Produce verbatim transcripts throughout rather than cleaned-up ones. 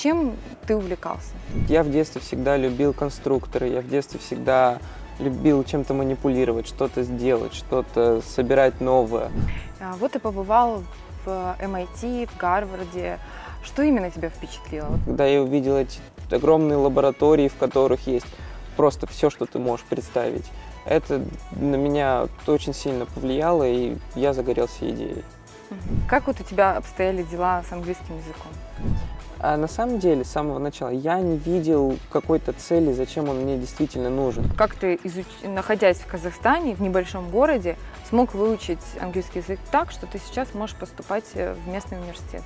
Чем ты увлекался? Я в детстве всегда любил конструкторы, я в детстве всегда любил чем-то манипулировать, что-то сделать, что-то собирать новое. Вот ты побывал в эм ай ти, в Гарварде. Что именно тебя впечатлило? Когда я увидел эти огромные лаборатории, в которых есть просто все, что ты можешь представить, это на меня очень сильно повлияло, и я загорелся идеей. Как вот у тебя обстояли дела с английским языком? А на самом деле, с самого начала, я не видел какой-то цели, зачем он мне действительно нужен. Как ты, изуч... находясь в Казахстане, в небольшом городе, смог выучить английский язык так, что ты сейчас можешь поступать в местный университет?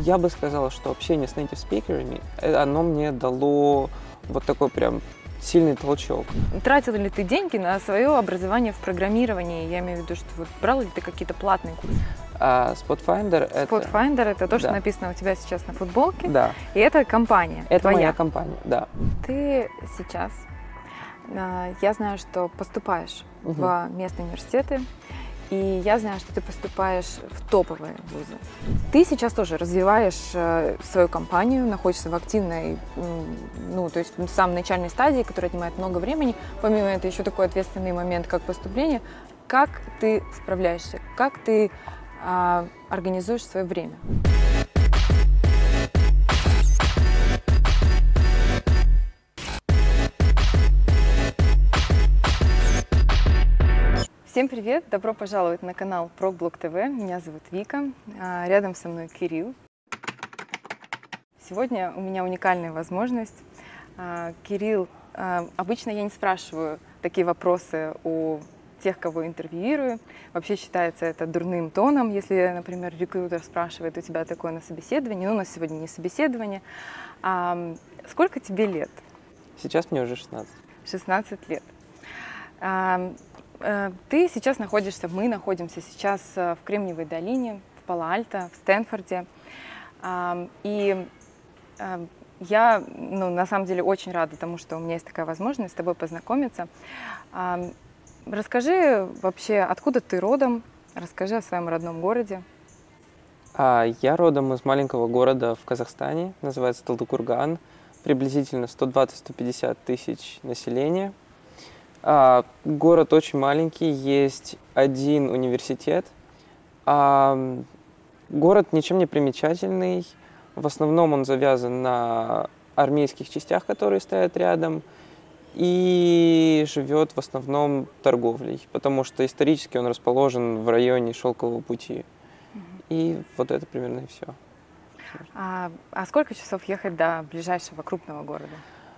Я бы сказала, что общение с нейтив-спикерами, оно мне дало вот такой прям сильный толчок. Тратил ли ты деньги на свое образование в программировании? Я имею в виду, что вот брал ли ты какие-то платные курсы? А SpotFinder, SpotFinder это... это то, что да. написано у тебя сейчас на футболке. Да. И это компания. Это твоя. Моя компания, да. Ты сейчас, я знаю, что поступаешь угу. в местные университеты, и я знаю, что ты поступаешь в топовые вузы. Ты сейчас тоже развиваешь свою компанию, находишься в активной, ну, то есть в самой начальной стадии, которая отнимает много времени. Помимо этого, еще такой ответственный момент, как поступление. Как ты справляешься? Как ты организуешь свое время? Всем привет! Добро пожаловать на канал ProgBlog.ТВ. Меня зовут Вика. Рядом со мной Кирилл. Сегодня у меня уникальная возможность. Кирилл, обычно я не спрашиваю такие вопросы у тех, кого интервьюирую. Вообще считается это дурным тоном, если, например, рекрутер спрашивает у тебя такое на собеседовании. Ну, у нас сегодня не собеседование. А сколько тебе лет? Сейчас мне уже шестнадцать. шестнадцать лет. А, ты сейчас находишься, мы находимся сейчас в Кремниевой долине, в Пало-Альто, в Стэнфорде. А, и а, я, ну, на самом деле, очень рада тому, что у меня есть такая возможность с тобой познакомиться. А, Расскажи вообще, откуда ты родом? Расскажи о своем родном городе. Я родом из маленького города в Казахстане, называется Талдыкурган, приблизительно сто двадцать — сто пятьдесят тысяч населения. Город очень маленький, есть один университет. Город ничем не примечательный, в основном он завязан на армейских частях, которые стоят рядом. И живет в основном торговлей, потому что исторически он расположен в районе Шелкового пути. Mm-hmm. И вот это примерно и все. А, а сколько часов ехать до ближайшего крупного города?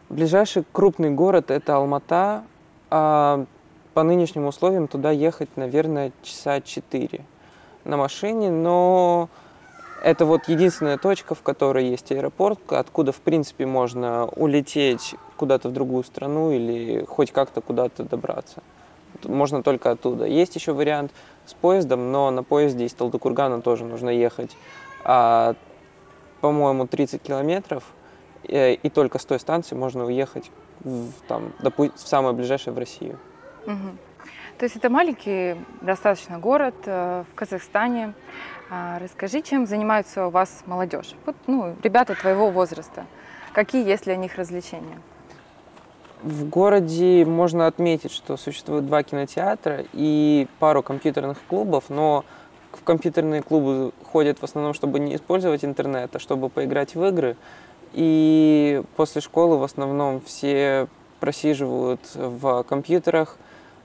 Ближайший крупный город – это Алматы. А по нынешним условиям туда ехать, наверное, часа четыре на машине, но это вот единственная точка, в которой есть аэропорт, откуда, в принципе, можно улететь куда-то в другую страну или хоть как-то куда-то добраться. Можно только оттуда. Есть еще вариант с поездом, но на поезде из Талдыкургана тоже нужно ехать, а, по-моему, тридцать километров, и, и только с той станции можно уехать в, там, допу- в самое ближайшее в Россию. Угу. То есть это маленький достаточно город в Казахстане. Расскажи, чем занимаются у вас молодежь? Вот, ну, ребята твоего возраста. Какие есть для них развлечения? В городе можно отметить, что существует два кинотеатра и пару компьютерных клубов, но в компьютерные клубы ходят в основном, чтобы не использовать интернет, а чтобы поиграть в игры. И после школы в основном все просиживают в компьютерах,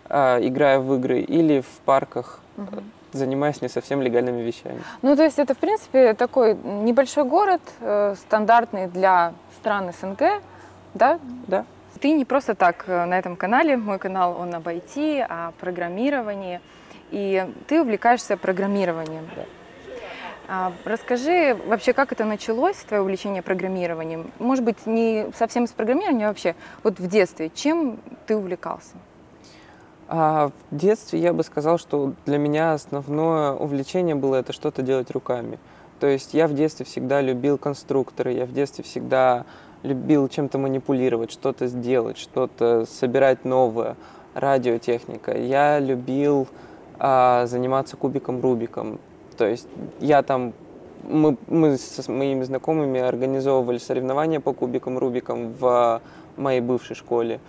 играя в игры, или в парках, угу. занимаясь не совсем легальными вещами. Ну, то есть это, в принципе, такой небольшой город, э, стандартный для стран СНГ, да? Да. Ты не просто так на этом канале, мой канал, он об ай ти, о программировании, и ты увлекаешься программированием. Да. А, расскажи вообще, как это началось, твое увлечение программированием? Может быть, не совсем с программированием, а вообще, вот в детстве, чем ты увлекался? А в детстве я бы сказал, что для меня основное увлечение было это что-то делать руками. То есть я в детстве всегда любил конструкторы, я в детстве всегда любил чем-то манипулировать, что-то сделать, что-то собирать новое, радиотехника. Я любил а, заниматься кубиком-рубиком. То есть я там Мы, мы с моими знакомыми организовывали соревнования по кубикам Рубикам в моей бывшей школе,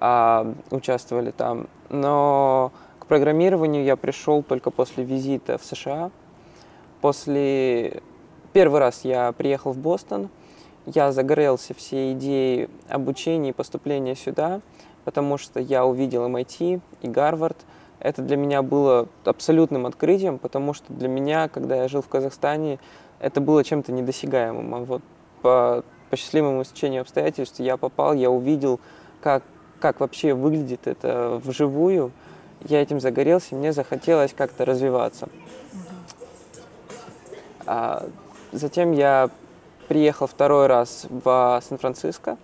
а, участвовали там. Но к программированию я пришел только после визита в США. После... Первый раз я приехал в Бостон, я загорелся всей идеей обучения и поступления сюда, потому что я увидел эм ай ти и Гарвард. Это для меня было абсолютным открытием, потому что для меня, когда я жил в Казахстане, это было чем-то недосягаемым. А вот по, по счастливому стечению обстоятельств я попал, я увидел, как, как вообще выглядит это вживую. Я этим загорелся, мне захотелось как-то развиваться. А затем я приехал второй раз в Сан-Франциско,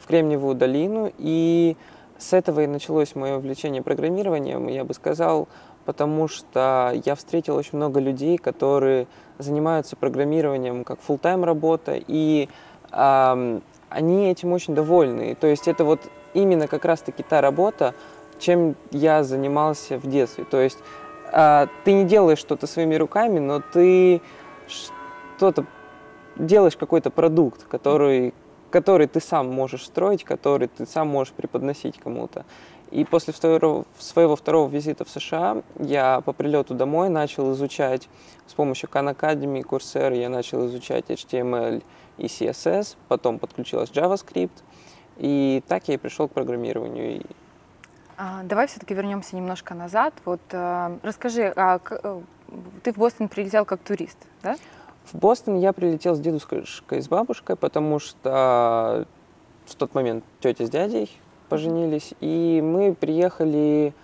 в Кремниевую долину, и... С этого и началось мое увлечение программированием, я бы сказал, потому что я встретил очень много людей, которые занимаются программированием как фулл-тайм работа, и э, они этим очень довольны. То есть это вот именно как раз-таки та работа, чем я занимался в детстве. То есть э, ты не делаешь что-то своими руками, но ты что-то делаешь, какой-то продукт, который... который ты сам можешь строить, который ты сам можешь преподносить кому-то. И после второго, своего второго визита в США я по прилету домой начал изучать с помощью Khan Academy, Coursera, я начал изучать эйч ти эм эль и си эс эс, потом подключилась JavaScript, и так я и пришел к программированию. Давай все-таки вернемся немножко назад. Вот, расскажи, а ты в Бостон прилетел как турист, да? В Бостон я прилетел с дедушкой и с бабушкой, потому что в тот момент тетя с дядей поженились, и мы приехали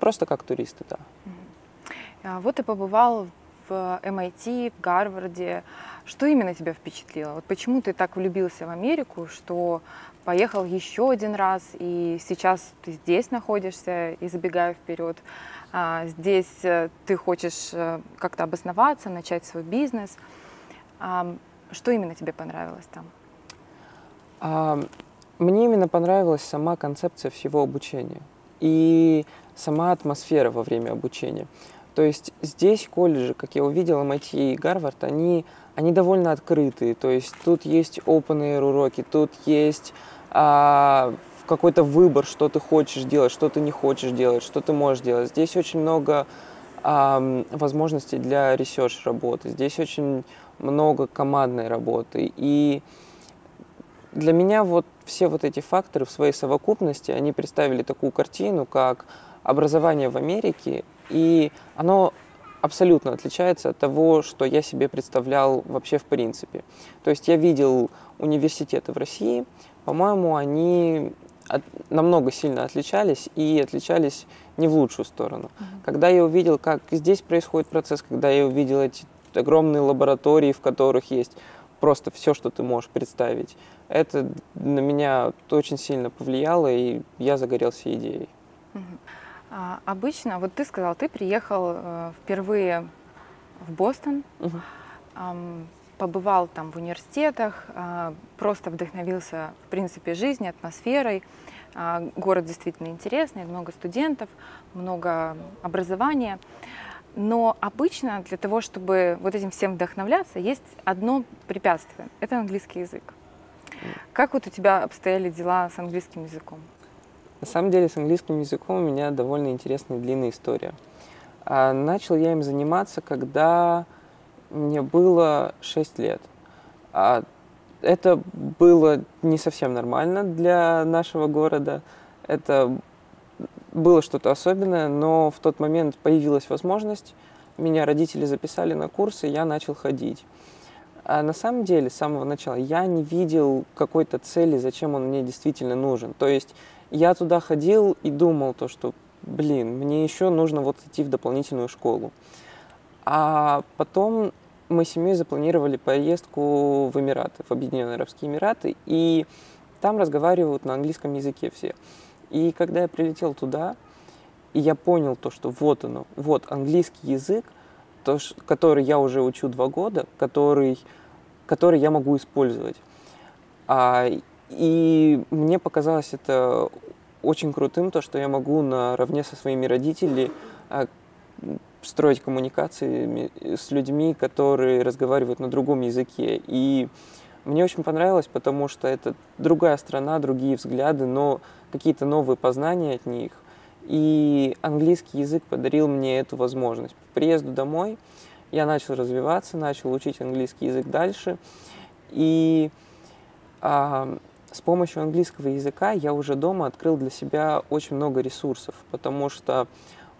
просто как туристы, да. Вот ты побывал в эм ай ти, в Гарварде. Что именно тебя впечатлило? Вот почему ты так влюбился в Америку, что поехал еще один раз, и сейчас ты здесь находишься, и забегая вперед, здесь ты хочешь как-то обосноваться, начать свой бизнес. Что именно тебе понравилось там? Мне именно понравилась сама концепция всего обучения и сама атмосфера во время обучения. То есть здесь колледжи, как я увидел, эм ай ти и Гарвард, они, они довольно открытые. То есть тут есть open-air уроки, тут есть а, какой-то выбор, что ты хочешь делать, что ты не хочешь делать, что ты можешь делать. Здесь очень много а, возможностей для research-работы, здесь очень... много командной работы. И для меня вот все вот эти факторы в своей совокупности, они представили такую картину, как образование в Америке, и оно абсолютно отличается от того, что я себе представлял вообще в принципе. То есть я видел университеты в России, по-моему, они от, намного сильно отличались, и отличались не в лучшую сторону. Mm-hmm. Когда я увидел, как здесь происходит процесс, когда я увидел эти огромные лаборатории, в которых есть просто все, что ты можешь представить. Это на меня очень сильно повлияло, и я загорелся идеей. А обычно, вот ты сказал, ты приехал впервые в Бостон, угу. побывал там в университетах, просто вдохновился, в принципе, жизнью, атмосферой. Город действительно интересный, много студентов, много образования. Но обычно для того, чтобы вот этим всем вдохновляться, есть одно препятствие – это английский язык. Как вот у тебя обстояли дела с английским языком? На самом деле с английским языком у меня довольно интересная и длинная история. Начал я им заниматься, когда мне было шесть лет. Это было не совсем нормально для нашего города. Это было что-то особенное, но в тот момент появилась возможность, меня родители записали на курсы, я начал ходить. А на самом деле, с самого начала, я не видел какой-то цели, зачем он мне действительно нужен. То есть я туда ходил и думал, то, что, блин, мне еще нужно вот идти в дополнительную школу. А потом мы с семьей запланировали поездку в Эмираты, в Объединенные Арабские Эмираты, и там разговаривают на английском языке все. И когда я прилетел туда, и я понял то, что вот оно, вот английский язык, то, который я уже учу два года, который, который я могу использовать. А, и мне показалось это очень крутым, то, что я могу наравне со своими родителями а, строить коммуникации с людьми, которые разговаривают на другом языке. И мне очень понравилось, потому что это другая страна, другие взгляды, но какие-то новые познания от них. И английский язык подарил мне эту возможность. По приезду домой я начал развиваться, начал учить английский язык дальше. И а, с помощью английского языка я уже дома открыл для себя очень много ресурсов, потому что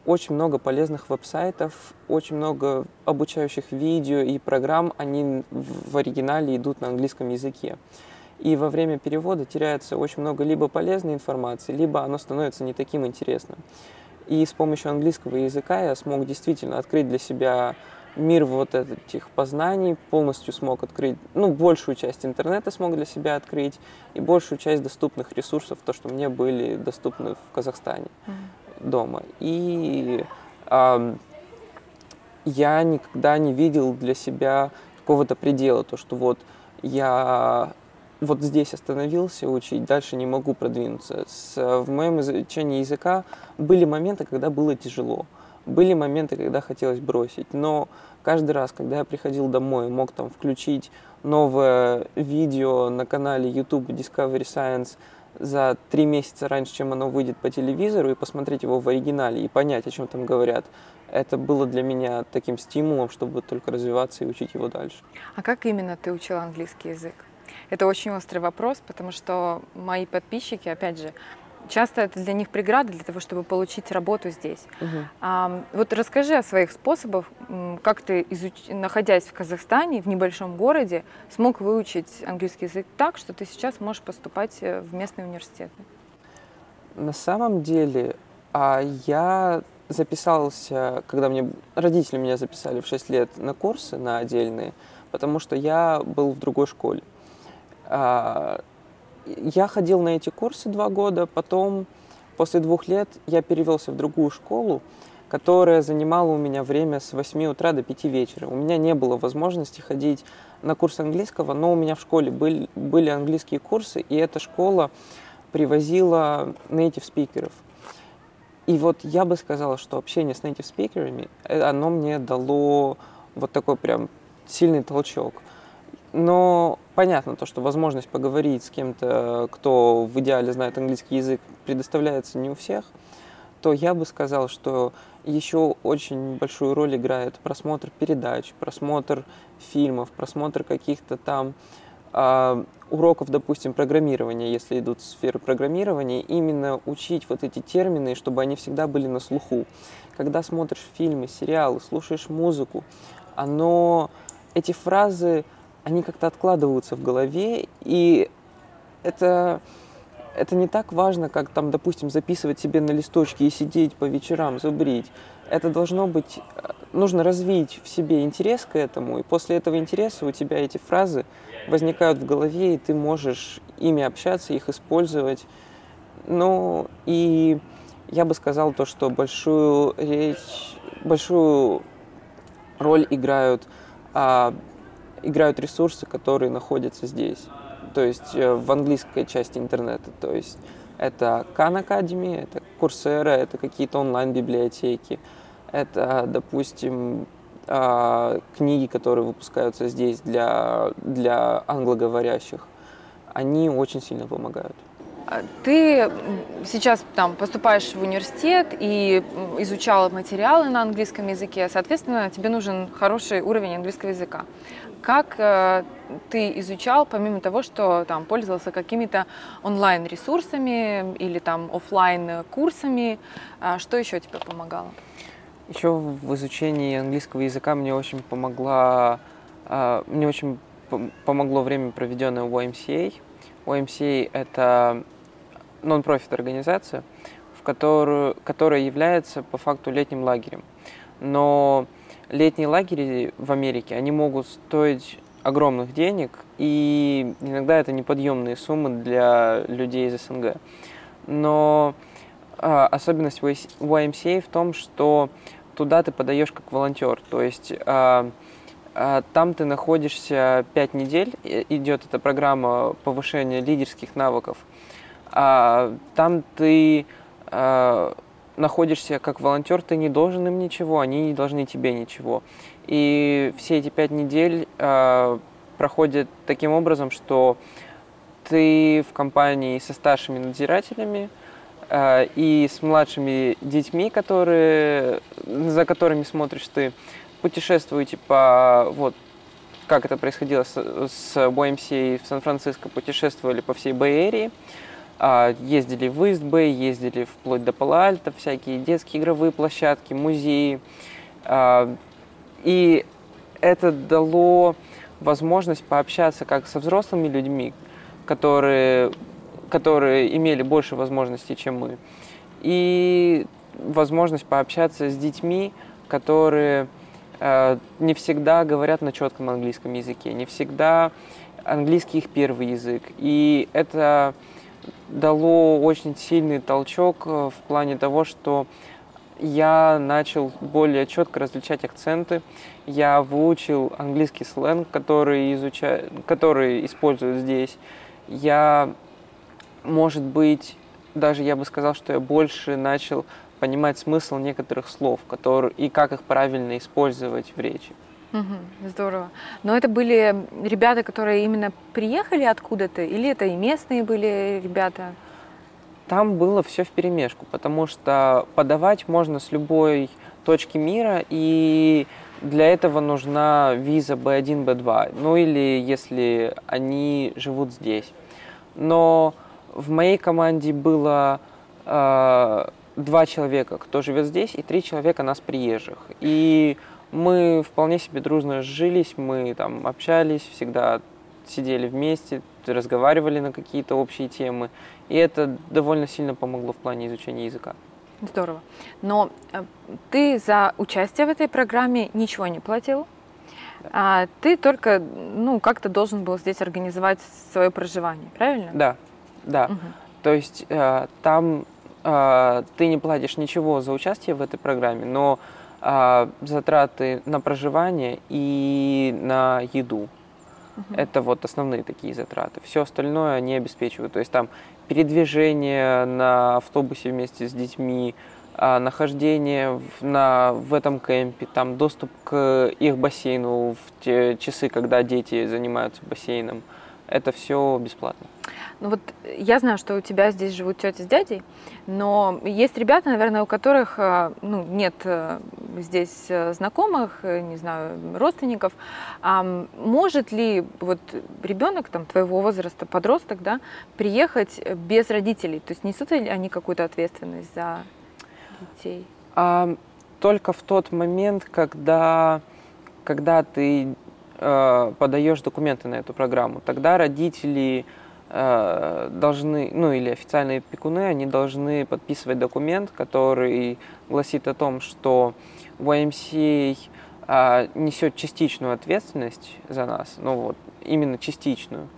очень много полезных веб-сайтов, очень много обучающих видео и программ, они в оригинале идут на английском языке. И во время перевода теряется очень много либо полезной информации, либо оно становится не таким интересным. И с помощью английского языка я смог действительно открыть для себя мир вот этих познаний, полностью смог открыть, ну, большую часть интернета смог для себя открыть, и большую часть доступных ресурсов, то, что мне были доступны в Казахстане mm-hmm. дома. И э, я никогда не видел для себя какого-то предела, то, что вот я... Вот здесь остановился учить, дальше не могу продвинуться. С, в моем изучении языка были моменты, когда было тяжело, были моменты, когда хотелось бросить, но каждый раз, когда я приходил домой, мог там включить новое видео на канале YouTube Discovery Science за три месяца раньше, чем оно выйдет по телевизору, и посмотреть его в оригинале, и понять, о чем там говорят. Это было для меня таким стимулом, чтобы только развиваться и учить его дальше. А как именно ты учил английский язык? Это очень острый вопрос, потому что мои подписчики, опять же, часто это для них преграда для того, чтобы получить работу здесь. Угу. А, вот расскажи о своих способах, как ты, изуч... находясь в Казахстане, в небольшом городе, смог выучить английский язык так, что ты сейчас можешь поступать в местные университеты. На самом деле, я записался, когда мне родители меня записали в шесть лет на курсы, на отдельные, потому что я был в другой школе. Я ходил на эти курсы два года, потом, после двух лет, я перевелся в другую школу, которая занимала у меня время с восьми утра до пяти вечера. У меня не было возможности ходить на курс английского, но у меня в школе были, были английские курсы, и эта школа привозила нейтив-спикеров. И вот я бы сказала, что общение с нейтив-спикерами, оно мне дало вот такой прям сильный толчок. Но понятно то, что возможность поговорить с кем-то, кто в идеале знает английский язык, предоставляется не у всех, то я бы сказал, что еще очень большую роль играет просмотр передач, просмотр фильмов, просмотр каких-то там э, уроков, допустим, программирования, если идут сферы программирования, именно учить вот эти термины, чтобы они всегда были на слуху. Когда смотришь фильмы, сериалы, слушаешь музыку, оно, эти фразы... они как-то откладываются в голове, и это, это не так важно, как, там, допустим, записывать себе на листочке и сидеть по вечерам, зубрить. Это должно быть... Нужно развить в себе интерес к этому, и после этого интереса у тебя эти фразы возникают в голове, и ты можешь ими общаться, их использовать. Ну, и я бы сказал то, что большую речь, большую роль играют... играют ресурсы, которые находятся здесь, то есть в английской части интернета. То есть это Khan Academy, это Coursera, это какие-то онлайн-библиотеки, это, допустим, книги, которые выпускаются здесь для, для англоговорящих. Они очень сильно помогают. Ты сейчас там поступаешь в университет и изучала материалы на английском языке, соответственно, тебе нужен хороший уровень английского языка. Как э, ты изучал, помимо того, что там пользовался какими-то онлайн-ресурсами или там офлайн-курсами, э, что еще тебе помогало? Еще в изучении английского языка мне очень помогла, э, мне очень помогло время, проведенное в уай эм си эй. уай эм си эй — это нон-профит организация, в которую, которая является по факту летним лагерем. Но летние лагеря в Америке, они могут стоить огромных денег, и иногда это неподъемные суммы для людей из эс эн гэ. Но э, особенность уай эм си эй в том, что туда ты подаешь как волонтер, то есть э, э, там ты находишься пять недель, идет эта программа повышения лидерских навыков, э, там ты... Э, находишься как волонтер, ты не должен им ничего, они не должны тебе ничего. И все эти пять недель э, проходят таким образом, что ты в компании со старшими надзирателями э, и с младшими детьми, которые, за которыми смотришь ты, путешествуете по... Вот, как это происходило с, с уай эм си эй в Сан-Франциско, путешествовали по всей Бэй-эрии, ездили в Ист-Бэй, ездили вплоть до Пало-Альто, всякие детские игровые площадки, музеи. И это дало возможность пообщаться как со взрослыми людьми, которые, которые имели больше возможностей, чем мы, и возможность пообщаться с детьми, которые не всегда говорят на четком английском языке, не всегда английский их первый язык. И это дало очень сильный толчок в плане того, что я начал более четко различать акценты, я выучил английский сленг, который, изучаю, который используют здесь. Я, может быть, даже я бы сказал, что я больше начал понимать смысл некоторых слов, которые, и как их правильно использовать в речи. Угу, здорово. Но это были ребята, которые именно приехали откуда-то, или это и местные были ребята? Там было все вперемешку, потому что подавать можно с любой точки мира, и для этого нужна виза бэ один, бэ два, ну или если они живут здесь. Но в моей команде было... Э, два человека, кто живет здесь, и три человека нас приезжих. И мы вполне себе дружно сжились, мы там общались, всегда сидели вместе, разговаривали на какие-то общие темы. И это довольно сильно помогло в плане изучения языка. Здорово. Но ты за участие в этой программе ничего не платил? Да. А ты только, ну, как-то должен был здесь организовать свое проживание, правильно? Да, да. Угу. То есть там... ты не платишь ничего за участие в этой программе, но а, затраты на проживание и на еду. Uh-huh. Это вот основные такие затраты. Все остальное они обеспечивают. То есть там передвижение на автобусе вместе с детьми, а, нахождение в, на, в этом кемпе, там доступ к их бассейну в те часы, когда дети занимаются бассейном. Это все бесплатно. Ну вот я знаю, что у тебя здесь живут тети с дядей, но есть ребята, наверное, у которых ну, нет здесь знакомых, не знаю, родственников. А может ли вот ребенок там, твоего возраста, подросток, да, приехать без родителей? То есть несут ли они какую-то ответственность за детей? А, только в тот момент, когда, когда ты э, подаешь документы на эту программу, тогда родители... должны, ну или официальные опекуны, они должны подписывать документ, который гласит о том, что уай эм си эй а, несет частичную ответственность за нас, ну вот, именно частичную.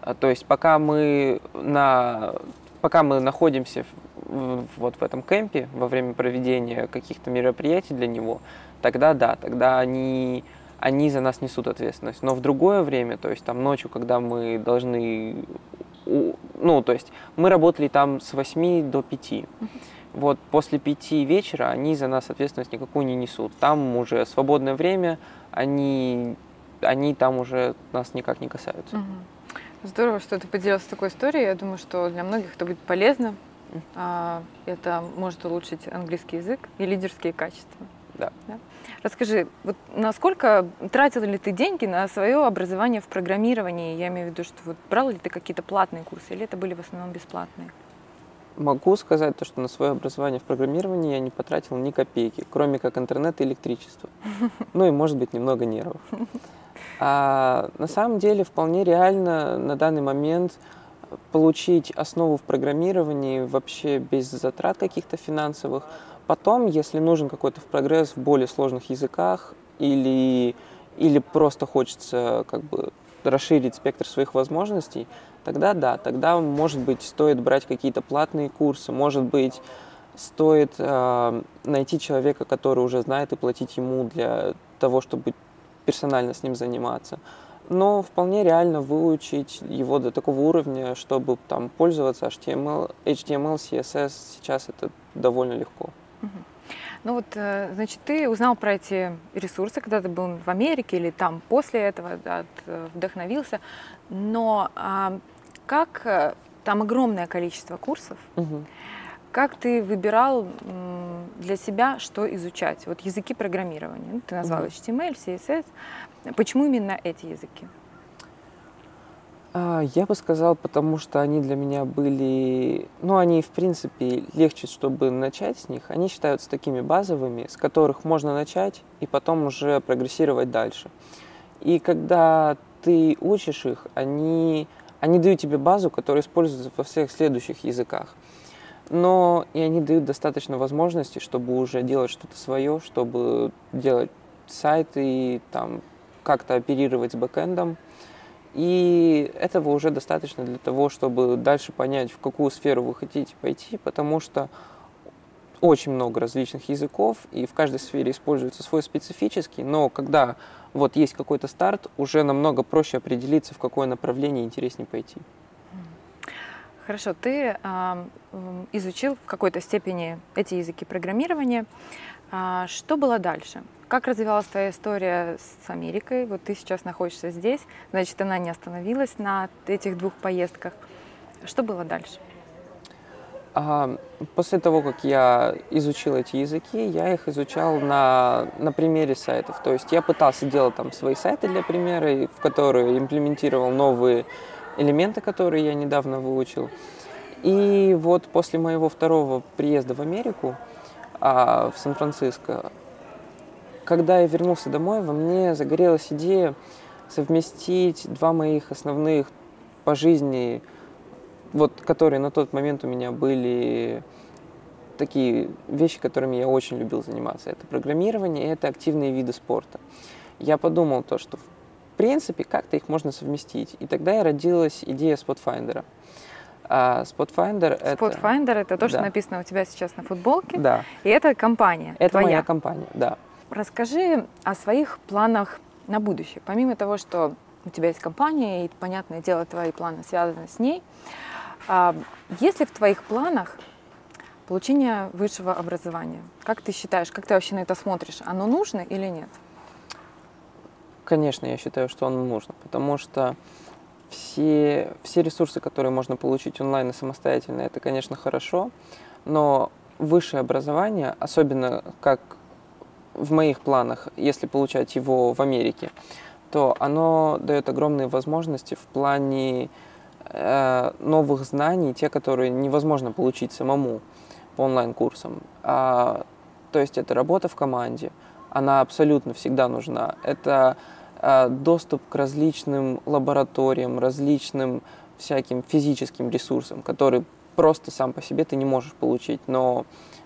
А, то есть пока мы, на, пока мы находимся в, в, вот в этом кемпе во время проведения каких-то мероприятий для него, тогда да, тогда они... они за нас несут ответственность. Но в другое время, то есть там ночью, когда мы должны... Ну, то есть мы работали там с восьми до пяти. Mm-hmm. Вот после пяти вечера они за нас ответственность никакую не несут. Там уже свободное время, они, они там уже нас никак не касаются. Mm-hmm. Здорово, что ты поделился такой историей. Я думаю, что для многих это будет полезно. Mm-hmm. Это может улучшить английский язык и лидерские качества. Да. Да. Расскажи, вот насколько тратил ли ты деньги на свое образование в программировании? Я имею в виду, что вот брал ли ты какие-то платные курсы, или это были в основном бесплатные? Могу сказать, то, что на свое образование в программировании я не потратил ни копейки, кроме как интернет и электричество. Ну и, может быть, немного нервов. А на самом деле вполне реально на данный момент получить основу в программировании вообще без затрат каких-то финансовых. Потом, если нужен какой-то прогресс в более сложных языках или, или просто хочется как бы расширить спектр своих возможностей, тогда да, тогда, может быть, стоит брать какие-то платные курсы, может быть, стоит э, найти человека, который уже знает, и платить ему для того, чтобы персонально с ним заниматься. Но вполне реально выучить его до такого уровня, чтобы там пользоваться эйч ти эм эл, эйч ти эм эл, си эс эс, сейчас это довольно легко. Ну вот, значит, ты узнал про эти ресурсы, когда ты был в Америке или там после этого, да, вдохновился, но а, как там огромное количество курсов, угу. Как ты выбирал для себя, что изучать? Вот языки программирования, ну, ты назвал угу. эйч ти эм эль, си эс эс, почему именно эти языки? Я бы сказал, потому что они для меня были, ну, они, в принципе, легче, чтобы начать с них. Они считаются такими базовыми, с которых можно начать и потом уже прогрессировать дальше. И когда ты учишь их, они, они дают тебе базу, которая используется во всех следующих языках. Но и они дают достаточно возможностей, чтобы уже делать что-то свое, чтобы делать сайты, там, как-то оперировать с бэкэндом. И этого уже достаточно для того, чтобы дальше понять, в какую сферу вы хотите пойти, потому что очень много различных языков, и в каждой сфере используется свой специфический, но когда вот есть какой-то старт, уже намного проще определиться, в какое направление интереснее пойти. Хорошо, ты э, изучил в какой-то степени эти языки программирования. Что было дальше? Как развивалась твоя история с Америкой? Вот ты сейчас находишься здесь, значит, она не остановилась на этих двух поездках. Что было дальше? После того, как я изучил эти языки, я их изучал на, на примере сайтов. То есть я пытался делать там свои сайты для примера, в которые имплементировал новые элементы, которые я недавно выучил. И вот после моего второго приезда в Америку, в Сан-Франциско, когда я вернулся домой, во мне загорелась идея совместить два моих основных по жизни, вот, которые на тот момент у меня были такие вещи, которыми я очень любил заниматься. Это программирование и это активные виды спорта. Я подумал то, что в принципе как-то их можно совместить. И тогда и родилась идея SpotFinder. А SpotFinder, SpotFinder это, это то, что да. написано у тебя сейчас на футболке. Да. И это компания. Это твоя. Моя компания, да. Расскажи о своих планах на будущее. Помимо того, что у тебя есть компания, и, понятное дело, твои планы связаны с ней, есть ли в твоих планах получение высшего образования? Как ты считаешь, как ты вообще на это смотришь? Оно нужно или нет? Конечно, я считаю, что оно нужно, потому что Все, все ресурсы, которые можно получить онлайн и самостоятельно, это, конечно, хорошо, но высшее образование, особенно как в моих планах, если получать его в Америке, то оно дает огромные возможности в плане э, новых знаний, те, которые невозможно получить самому по онлайн-курсам. А, то есть это работа в команде, она абсолютно всегда нужна. Это доступ к различным лабораториям, различным всяким физическим ресурсам, которые просто сам по себе ты не можешь получить, но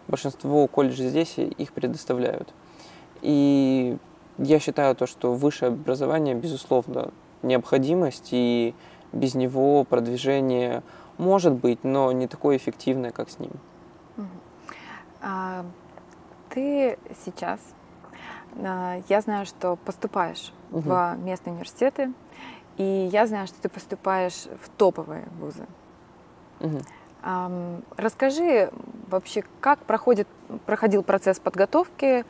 большинство колледжей здесь их предоставляют. И я считаю то, что высшее образование, безусловно, необходимость, и без него продвижение может быть, но не такое эффективное, как с ним. А ты сейчас... Я знаю, что поступаешь угу. в местные университеты, и я знаю, что ты поступаешь в топовые вузы. Угу. Расскажи вообще, как проходит, проходил процесс подготовки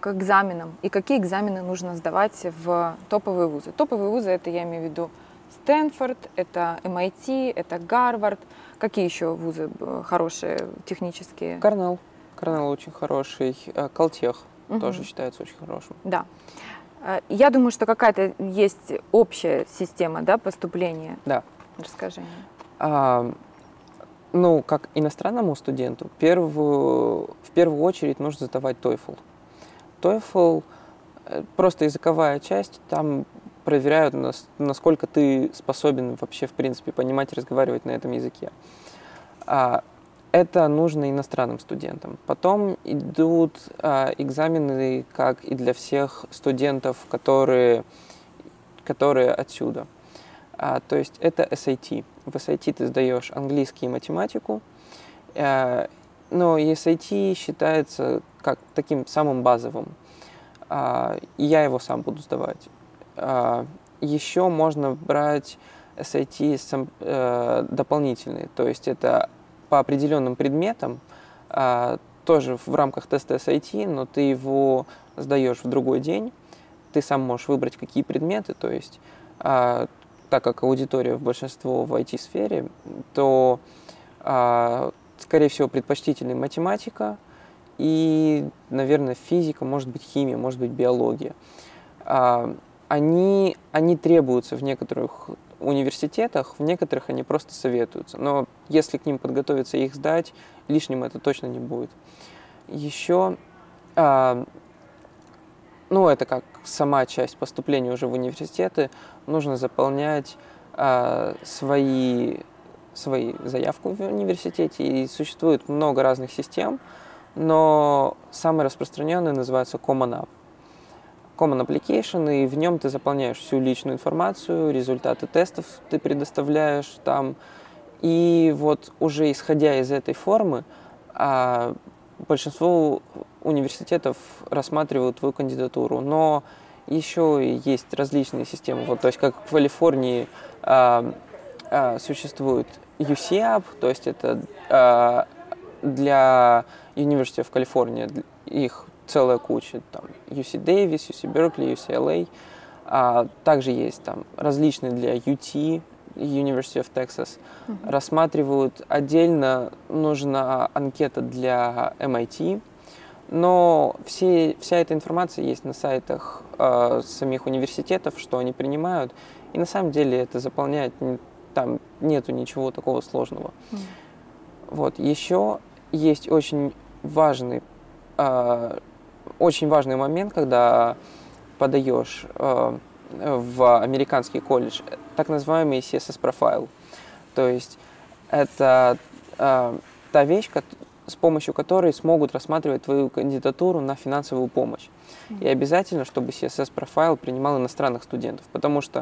к экзаменам, и какие экзамены нужно сдавать в топовые вузы. Топовые вузы, это я имею в виду Стэнфорд, это эм ай ти, это Гарвард. Какие еще вузы хорошие, технические? Корнелл. Корнелл очень хороший. Колтех. Угу. Тоже считается очень хорошим. Да. Я думаю, что какая-то есть общая система, да, поступления. Да. Расскажи. А, ну, как иностранному студенту, первую, в первую очередь нужно сдавать TOEFL. TOEFL – просто языковая часть, там проверяют, насколько ты способен вообще, в принципе, понимать и разговаривать на этом языке. А, Это нужно иностранным студентам. Потом идут э, экзамены, как и для всех студентов, которые, которые отсюда. А, то есть это эс эй ти. В эс эй ти ты сдаешь английский и математику, э, но и эс эй ти считается как таким самым базовым. А, и я его сам буду сдавать. А, еще можно брать эс эй ти сам, э, дополнительные, то есть это по определенным предметам, то тоже в рамках теста эс эй ти, но ты его сдаешь в другой день. Ты сам можешь выбрать, какие предметы. То есть, а, так как аудитория в большинстве в ай ти-сфере, то, а, скорее всего, предпочтительная математика и, наверное, физика, может быть, химия, может быть, биология. А, они, они требуются в некоторых университетах, в некоторых они просто советуются. Но если к ним подготовиться и их сдать, лишним это точно не будет. Еще... А, Ну, это как сама часть поступления уже в университеты. Нужно заполнять э, свои, свои заявку в университете. И существует много разных систем, но самый распространенный называется Common App. Common Application, и в нем ты заполняешь всю личную информацию, результаты тестов ты предоставляешь там. И вот уже исходя из этой формы, э, большинство университетов рассматривают твою кандидатуру, но еще есть различные системы. Вот, то есть, как в Калифорнии э, э, существует ю си App, то есть это э, для University of California, их целая куча, там, ю си Davis, ю си Berkeley, ю си эл эй. Э, также есть там различные для ю ти, University of Texas. Mm-hmm. Рассматривают отдельно, нужна анкета для эм ай ти. Но все, вся эта информация есть на сайтах э, самих университетов, что они принимают. И на самом деле это заполнять, там нету ничего такого сложного. Mm. Вот. Еще есть очень важный, э, очень важный момент, когда подаешь э, в американский колледж, так называемый си эс эс-профайл. То есть это э, та вещь, которая... с помощью которой смогут рассматривать твою кандидатуру на финансовую помощь. И обязательно, чтобы си эс эс-профайл принимал иностранных студентов, потому что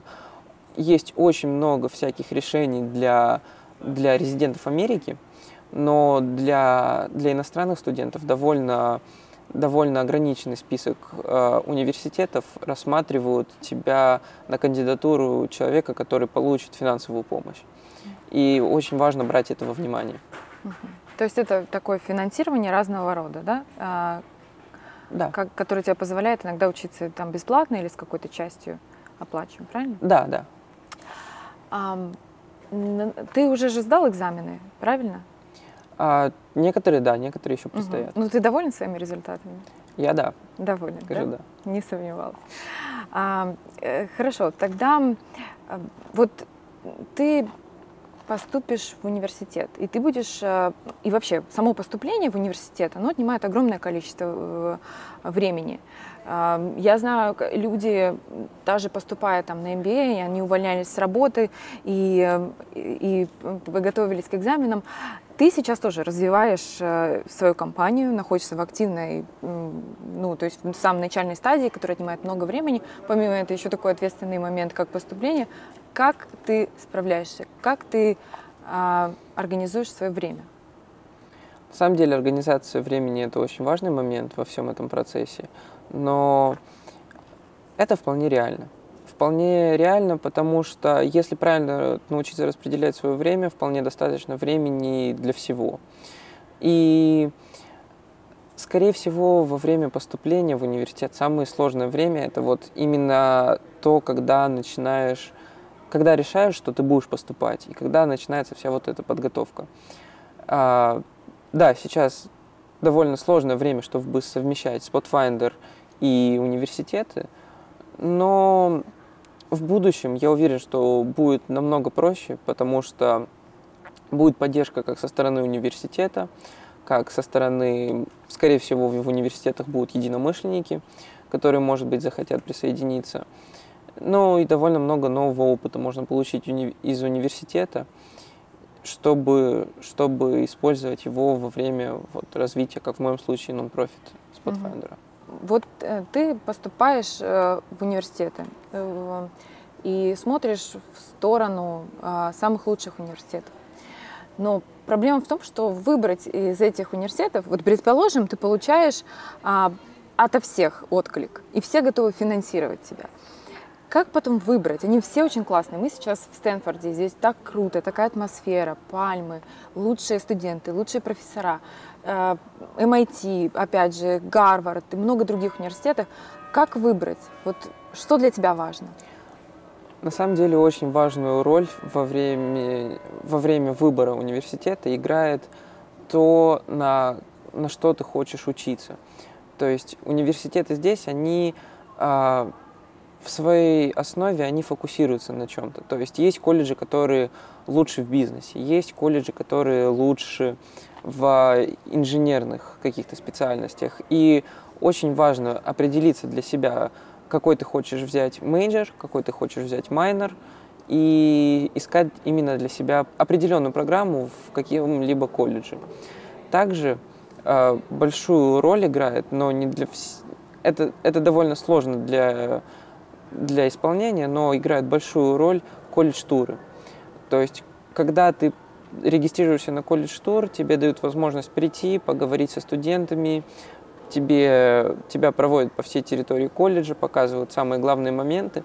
есть очень много всяких решений для, для резидентов Америки, но для, для иностранных студентов довольно, довольно ограниченный список э, университетов рассматривают тебя на кандидатуру человека, который получит финансовую помощь. И очень важно брать это во внимание. То есть это такое финансирование разного рода, да? А, да. Как, которое тебе позволяет иногда учиться там бесплатно или с какой-то частью оплачиваем, правильно? Да, да. А, ты уже же сдал экзамены, правильно? А, некоторые, да, некоторые еще предстоят. Угу. Ну, ты доволен своими результатами? Я, да. Доволен, скажу, да? Да. Не сомневалась. А, хорошо, тогда вот ты... поступишь в университет, и ты будешь, и вообще само поступление в университет, оно отнимает огромное количество времени. Я знаю, люди даже поступая там на эм би эй, они увольнялись с работы и, и, и готовились к экзаменам. Ты сейчас тоже развиваешь свою компанию, находишься в активной, ну, то есть в самой начальной стадии, которая отнимает много времени. Помимо этого, еще такой ответственный момент, как поступление. Как ты справляешься? Как ты а, организуешь свое время? На самом деле, организация времени – это очень важный момент во всем этом процессе. Но это вполне реально. Вполне реально, потому что если правильно научиться распределять свое время, вполне достаточно времени для всего. И, скорее всего, во время поступления в университет самое сложное время – это вот именно то, когда начинаешь... когда решаешь, что ты будешь поступать, и когда начинается вся вот эта подготовка. А, да, сейчас довольно сложное время, чтобы совмещать SpotFinder и университеты, но в будущем я уверен, что будет намного проще, потому что будет поддержка как со стороны университета, как со стороны, скорее всего, в университетах будут единомышленники, которые, может быть, захотят присоединиться. Ну и довольно много нового опыта можно получить уни- из университета, чтобы, чтобы использовать его во время вот, развития, как в моем случае, нон-профит SpotFinder. Mm-hmm. Вот э, ты поступаешь э, в университеты э, и смотришь в сторону э, самых лучших университетов. Но проблема в том, что выбрать из этих университетов, вот предположим, ты получаешь э, ото всех отклик, и все готовы финансировать тебя. Как потом выбрать? Они все очень классные. Мы сейчас в Стэнфорде, здесь так круто, такая атмосфера, пальмы, лучшие студенты, лучшие профессора, эм ай ти, опять же, Гарвард и много других университетов. Как выбрать? Вот что для тебя важно? На самом деле очень важную роль во время, во время выбора университета играет то, на, на что ты хочешь учиться. То есть университеты здесь, они... в своей основе они фокусируются на чем-то. То есть есть колледжи, которые лучше в бизнесе, есть колледжи, которые лучше в инженерных каких-то специальностях. И очень важно определиться для себя, какой ты хочешь взять мейджор, какой ты хочешь взять майнор, и искать именно для себя определенную программу в каком-либо колледже. Также э, большую роль играет, но не для вс... это, это довольно сложно для... для исполнения, но играет большую роль колледж-туры. То есть, когда ты регистрируешься на колледж-тур, тебе дают возможность прийти, поговорить со студентами, тебе, тебя проводят по всей территории колледжа, показывают самые главные моменты.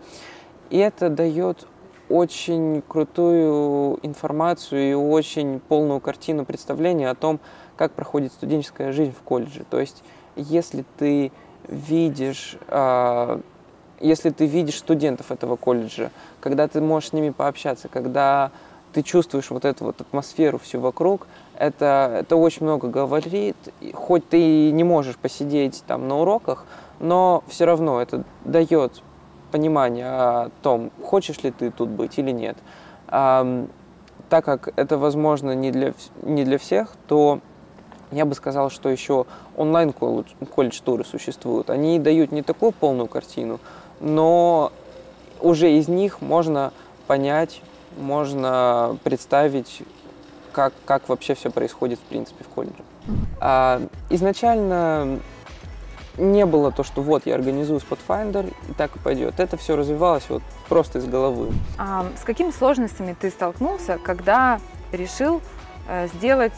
И это дает очень крутую информацию и очень полную картину представления о том, как проходит студенческая жизнь в колледже. То есть, если ты видишь... Если ты видишь студентов этого колледжа, когда ты можешь с ними пообщаться, когда ты чувствуешь вот эту вот атмосферу всю вокруг, это, это очень много говорит. Хоть ты и не можешь посидеть там на уроках, но все равно это дает понимание о том, хочешь ли ты тут быть или нет. А, так как это возможно не для, не для всех, то... Я бы сказал, что еще онлайн-колледж-туры существуют. Они дают не такую полную картину, но уже из них можно понять, можно представить, как, как вообще все происходит в принципе в колледже. А, изначально не было то, что вот я организую SpotFinder, и так и пойдет. Это все развивалось вот просто из головы. А с какими сложностями ты столкнулся, когда решил сделать...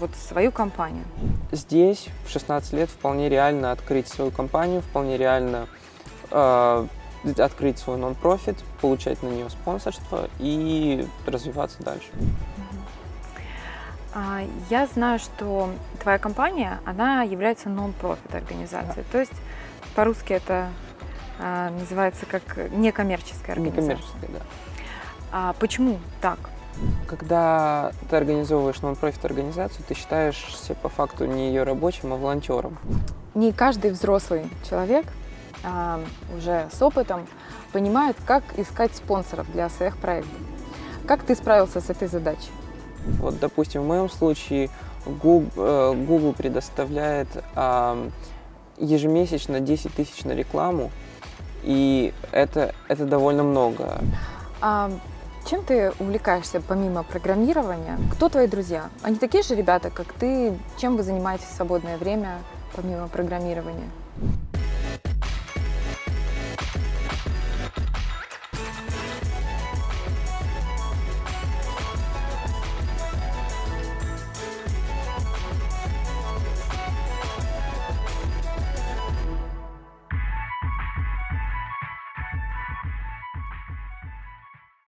вот свою компанию? Здесь в шестнадцать лет вполне реально открыть свою компанию, вполне реально э, открыть свой нон-профит, получать на нее спонсорство и развиваться дальше. Я знаю, что твоя компания, она является нон-профит организацией, да. То есть по-русски это э, называется как некоммерческая организация. Некоммерческая, да. А почему так? Когда ты организовываешь нон-профит организацию, ты считаешься по факту не ее рабочим, а волонтером. Не каждый взрослый человек а, уже с опытом понимает, как искать спонсоров для своих проектов. Как ты справился с этой задачей? Вот, допустим, в моем случае Google предоставляет а, ежемесячно десять тысяч на рекламу, и это, это довольно много. А... Чем ты увлекаешься помимо программирования? Кто твои друзья? Они такие же ребята, как ты? Чем вы занимаетесь в свободное время помимо программирования?